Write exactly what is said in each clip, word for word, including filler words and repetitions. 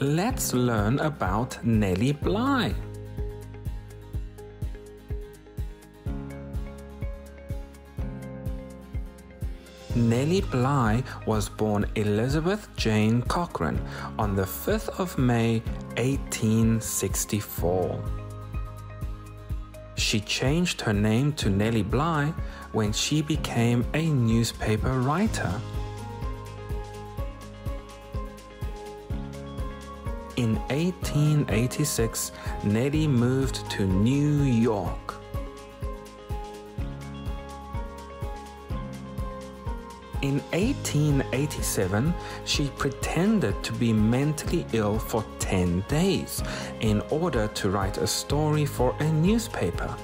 Let's learn about Nellie Bly. Nellie Bly was born Elizabeth Jane Cochran on the fifth of May eighteen sixty-four. She changed her name to Nellie Bly when she became a newspaper writer. In eighteen eighty-six, Nellie moved to New York. In eighteen eighty-seven, she pretended to be mentally ill for ten days in order to write a story for a newspaper.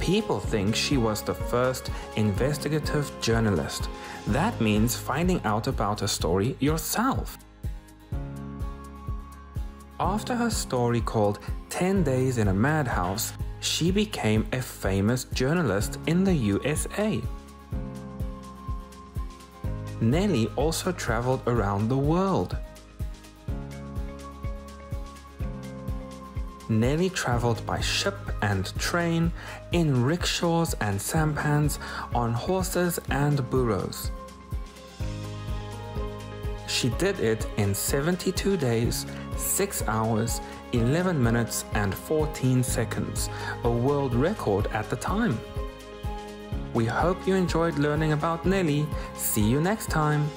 People think she was the first investigative journalist. That means finding out about a story yourself. After her story called Ten Days in a Madhouse, she became a famous journalist in the U S A. Nellie also traveled around the world. Nellie traveled by ship and train, in rickshaws and sampans, on horses and burros. She did it in seventy-two days, six hours, eleven minutes and fourteen seconds, a world record at the time. We hope you enjoyed learning about Nellie. See you next time!